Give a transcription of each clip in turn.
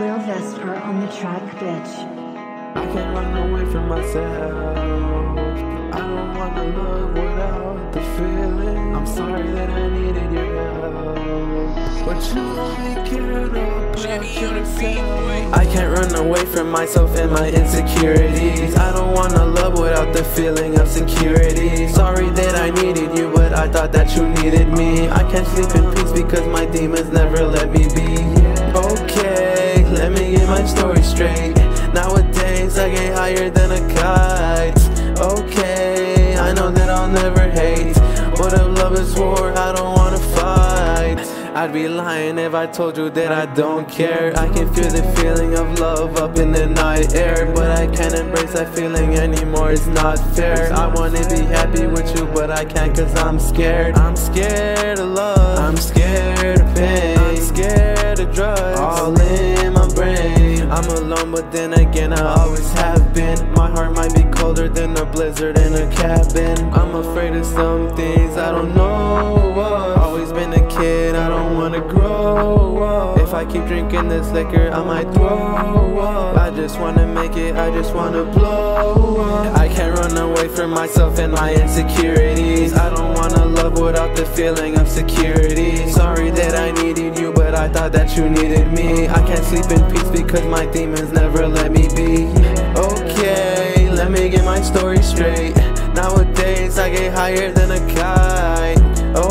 Lil Vesper on the track, bitch. I can't run away from myself. I don't wanna love without the feeling. I'm sorry that I needed your help, but you only care about yourself. I can't run away from myself and my insecurities. I don't wanna love without the feeling of security. Sorry that I needed you, but I thought that you needed me. I can't sleep in peace because my demons never let me be. Okay, let me get my story straight. Nowadays I get higher than a kite. Okay, I know that I'll never hate. What if love is war? I don't wanna fight. I'd be lying if I told you that I don't care. I can feel the feeling of love up in the night air, but I can't embrace that feeling anymore, it's not fair. I wanna be happy with you, but I can't cause I'm scared. I'm scared of love, I'm scared of pain, I'm scared of drugs, all in my brain. I'm alone, but then again I always have been. My heart might be colder than a blizzard in a cabin. I'm afraid of some things I don't know of. Always been a kid, I don't wanna grow up. If I keep drinking this liquor, I might throw up. I just wanna make it, I just wanna blow up. I can't run away from myself and my insecurities. I don't wanna love without the feeling of security. Sorry that I needed you, but I thought that you needed me. I can't sleep in peace because my demons never let me be. Okay, let me get my story straight. Nowadays I get higher than a kite.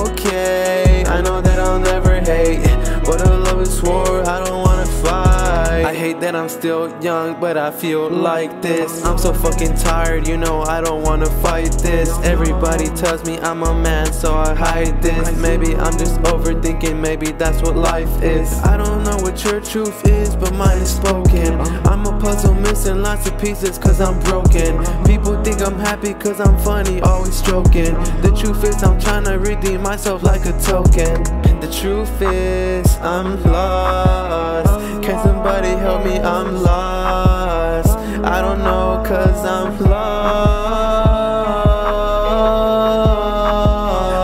Okay, I know that I'll never hate. What a love is war, I don't wanna fight. I hate that I'm still young, but I feel like this. I'm so fucking tired, you know I don't wanna fight this. Everybody tells me I'm a man, so I hide this. Maybe I'm just overthinking, maybe that's what life is. I don't know what your truth is, but mine is spoken. I'm a puzzle missing lots of pieces cause I'm broken. People think I'm happy cause I'm funny, always joking. The truth is I'm trying to redeem myself like a token. The truth is I'm lost. Can somebody help me? I'm lost. I don't know cause I'm lost.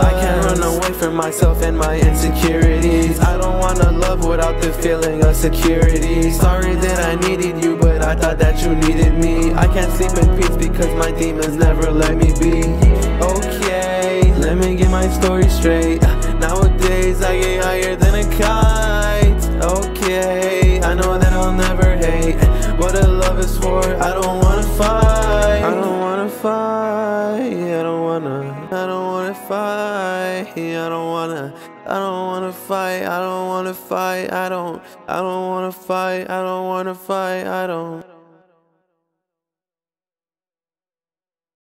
I can't run away from myself and my insecurities. I don't wanna love without the feeling of security. Sorry that I needed you, but I thought that you needed me. I can't sleep in peace because my demons never let me be. Okay, let me get my story straight. Nowadays I get higher than a kite. Okay, I know that I'll never hate. What a love is for, I don't wanna fight. I don't wanna fight, I don't wanna fight, I don't wanna fight, I don't wanna fight, I don't wanna fight, I don't wanna fight, I don't